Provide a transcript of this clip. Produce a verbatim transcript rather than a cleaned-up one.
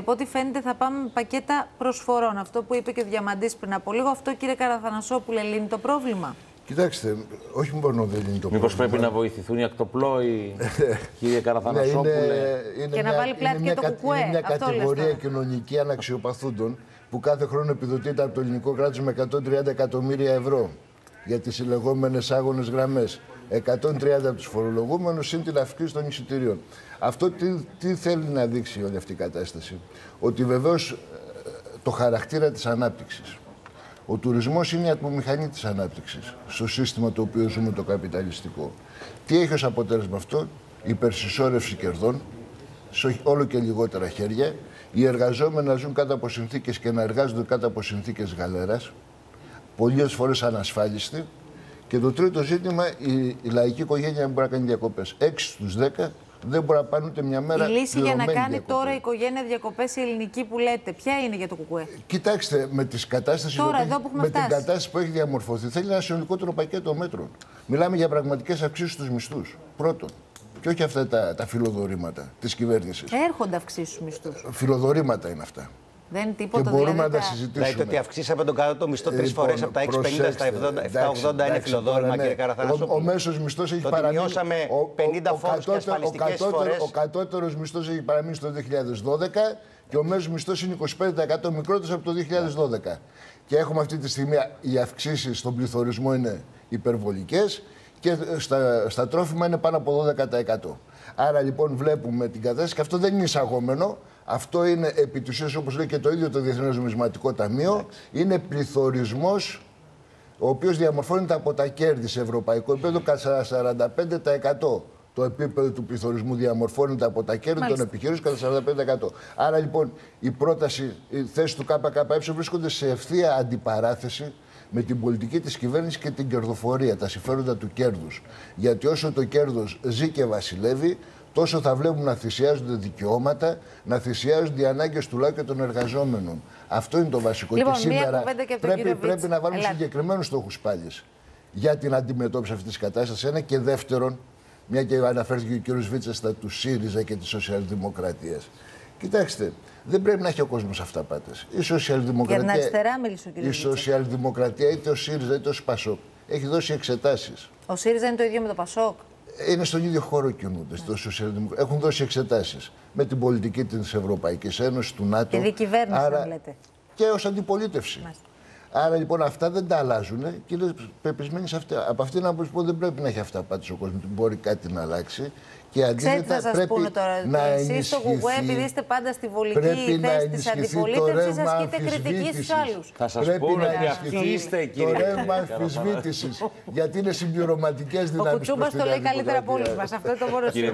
Από ό,τι φαίνεται θα πάμε πακέτα προσφορών. Αυτό που είπε και ο Διαμαντής πριν από λίγο, αυτό κύριε Καραθανασόπουλε λύνει το πρόβλημα. Κοιτάξτε, όχι μόνο δεν λύνει το πρόβλημα. Μήπως πρέπει να βοηθηθούν οι ακτοπλόοι, κύριε Καραθανασόπουλε. Είναι, είναι και μια, να βάλει πλάτη και το ΚΚΕ. Είναι μια κατηγορία κοινωνική αναξιοπαθούντων που κάθε χρόνο επιδοτείται από το ελληνικό κράτος με εκατόν τριάντα εκατομμύρια ευρώ για τις συλλεγόμενες άγονες γραμμές. εκατόν τριάντα από τους φορολογούμενους συν την αύξηση των εισιτηρίων. Αυτό τι, τι θέλει να δείξει όλη αυτή η κατάσταση? Ότι βεβαίως το χαρακτήρα της ανάπτυξης. Ο τουρισμός είναι η ατμομηχανή της ανάπτυξης στο σύστημα το οποίο ζούμε το καπιταλιστικό. Τι έχει ως αποτέλεσμα αυτό? Υπερσυσσόρευση κερδών, όλο και λιγότερα χέρια, οι εργαζόμενοι να ζουν κάτω από συνθήκες και να εργάζονται κάτω από συνθήκες γαλέρας, πολλές φορές ανασφάλιστοι. Και το τρίτο ζήτημα, η, η λαϊκή οικογένεια δεν μπορεί να κάνει διακοπές. έξι στους δέκα δεν μπορεί να πάνε ούτε μια μέρα. Η λύση για να κάνει διακοπές. Τώρα η οικογένεια διακοπές η ελληνική που λέτε, ποια είναι για το ΚΚΕ? Κοιτάξτε, με, τις κατάστασεις τώρα, που, εδώ που με την κατάσταση που έχει διαμορφωθεί, θέλει ένα συνολικότερο πακέτο μέτρων. Μιλάμε για πραγματικές αυξήσεις στους μισθούς. Πρώτον. Και όχι αυτά τα, τα φιλοδορήματα της κυβέρνησης. Έρχονται αυξήσεις στους μισθούς. Φιλοδορήματα είναι αυτά. Δεν είναι τίποτα, και μπορούμε δηλαδή να τα συζητήσουμε. Δηλαδή το ότι αυξήσαμε τον κατώτατο μισθό τρεις λοιπόν, φορές από τα εξακόσια πενήντα στα επτακόσια ογδόντα είναι φιλοδόρημα, ναι, κύριε Καραθανασόπουλε. Ο, ο μέσος μισθός έχει παραμείνει. Το ότι μειώσαμε πενήντα φόρους και ασφαλιστικές φορές. Ο κατώτερος μισθός έχει παραμείνει στο δύο χιλιάδες δώδεκα και ο μέσος μισθός είναι είκοσι πέντε τοις εκατό μικρότερος από το δύο χιλιάδες δώδεκα. Και έχουμε αυτή τη στιγμή οι αυξήσεις στον πληθωρισμό είναι υπερβολικές και στα, στα τρόφιμα είναι πάνω από δώδεκα τοις εκατό. Άρα λοιπόν βλέπουμε την κατάσταση και αυτό δεν είναι εισαγόμενο. Αυτό είναι επί της ουσίας, όπως λέει και το ίδιο το Διεθνές Νομισματικό Ταμείο, yeah. είναι πληθωρισμός ο οποίος διαμορφώνεται από τα κέρδη σε ευρωπαϊκό επίπεδο κατά σαράντα πέντε τοις εκατό. Το επίπεδο του πληθωρισμού διαμορφώνεται από τα κέρδη Μάλιστα. των επιχειρήσεων κατά σαράντα πέντε τοις εκατό. Άρα λοιπόν η πρόταση, η θέση του ΚΚΕ βρίσκονται σε ευθεία αντιπαράθεση με την πολιτική της κυβέρνησης και την κερδοφορία, τα συμφέροντα του κέρδους. Γιατί όσο το κέρδος ζει και βασιλεύει, τόσο θα βλέπουμε να θυσιάζονται δικαιώματα, να θυσιάζονται οι ανάγκες του λαού και των εργαζόμενων. Αυτό είναι το βασικό. Λοιπόν, και σήμερα και πρέπει, πρέπει να βάλουμε συγκεκριμένους στόχους πάλι για την αντιμετώπιση αυτής της κατάστασης. Ένα και δεύτερον, μια και αναφέρθηκε ο κύριος Βίτσα στα του ΣΥΡΙΖΑ και της σοσιαλδημοκρατίας. Κοιτάξτε, δεν πρέπει να έχει ο κόσμος αυταπάτες. Η σοσιαλδημοκρατία, η σοσιαλδημοκρατία είτε ο ΣΥΡΙΖΑ είτε ο ΠΑΣΟΚ έχει δώσει εξετάσεις. Ο ΣΥΡΙΖΑ είναι το ίδιο με το ΠΑΣΟΚ. Είναι στον ίδιο χώρο κινούνται. Yeah. Έχουν δώσει εξετάσεις με την πολιτική της Ευρωπαϊκής Ένωσης, του ΝΑΤΟ. Τη διακυβέρνηση, άρα... λέτε. Και ως αντιπολίτευση. Yeah. Άρα λοιπόν αυτά δεν τα αλλάζουν και είναι πεπισμένοι σε αυτά. Από αυτήν την άποψη δεν πρέπει να έχει αυταπάτης ο κόσμος. Μπορεί κάτι να αλλάξει. Και αντίθετα θα πρέπει πούνε τώρα, να ενισχυθεί. Εσείς στο ΚΚΕ, επειδή είστε πάντα στη βολική θέση της αντιπολίτευσης, ασκείτε κριτική στους άλλους. Θα σας πρέπει πούνε να ενισχυθεί το ρεύμα αμφισβήτησης. Γιατί είναι συμπληρωματικές δυνάμεις. Ο Κουτσούμπας το λέει καλύτερα από όλους μας. Αυτό το μόνο σημείο.